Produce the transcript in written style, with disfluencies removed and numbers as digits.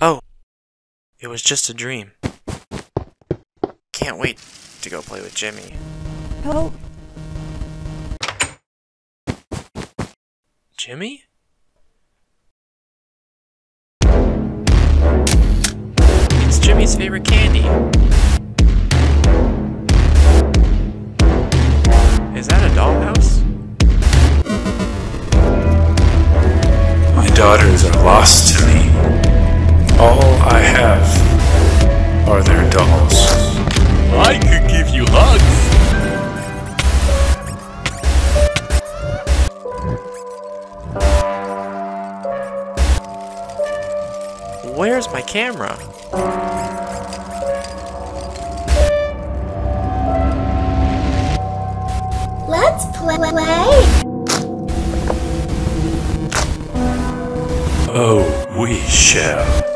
Oh, it was just a dream. Can't wait to go play with Jimmy. Help! Jimmy? It's Jimmy's favorite candy. Is that a dollhouse? My daughters are lost to me. All I have are their dolls. I could give you hugs. Where's my camera? Let's play. Oh, we shall.